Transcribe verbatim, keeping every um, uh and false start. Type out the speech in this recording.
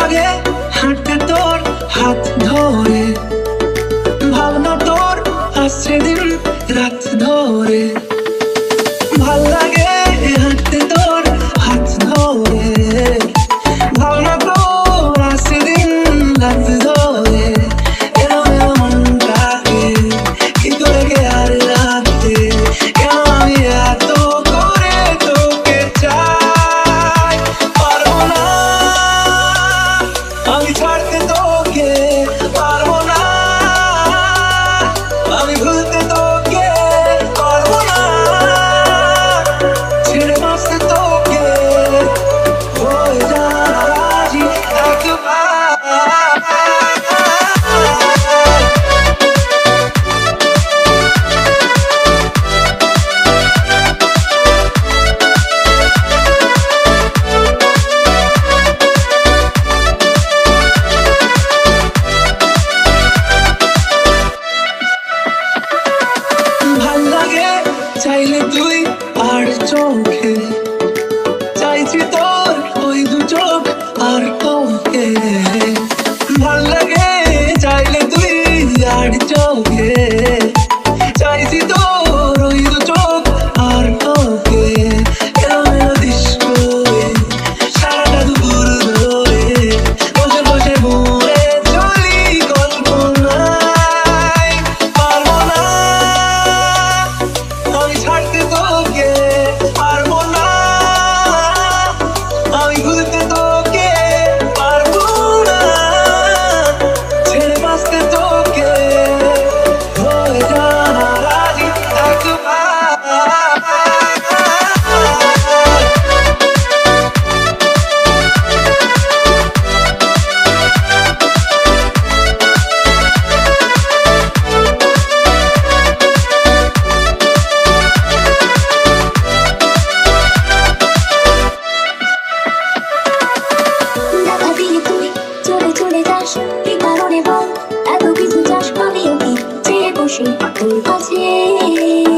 লাগে হাঁটতে তোর হাত ধরে, ভাবনা তোর আসছে দিন রাত ধরে, ভাল লাগে হাঁটতে তোর হাত ধরে, ভাবনা তোর আসছে দিন রাত ধরে, কেন এমন লাগে কি করে কে আর রাখতে, কেন আমি এত করে তোকে চাই, পারব না আমি ছাড়তে তোকে, পারব না আমি ভুলতে তোকে, পারব না ছেড়ে বাঁচতে তোকে, হয়ে যা না রাজি চোখে, চাইছি তোর ওই দু চোখ আর তোকে, ভাল লাগে চাইলে তুই আর চোখে, চাইছি তোর ওই দু চোখ আর তোকে, সারাটা দুপুর ধরে বসে বসে মরে চলি কল্পনায়, পারবো না আমি ছাড়তে তোকে, I don't give a dash, mommy, okay, take a push,